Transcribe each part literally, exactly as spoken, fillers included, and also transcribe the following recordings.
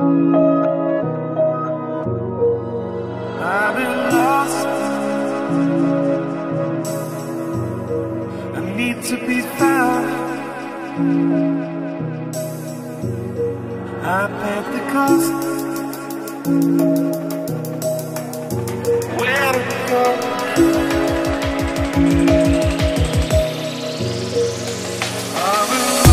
I've been lost. I need to be found. I paid the cost. Where to go? I've been lost.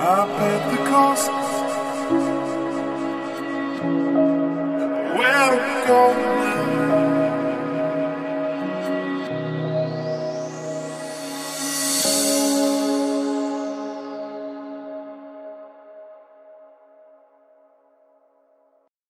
I paid the cost. Where to go?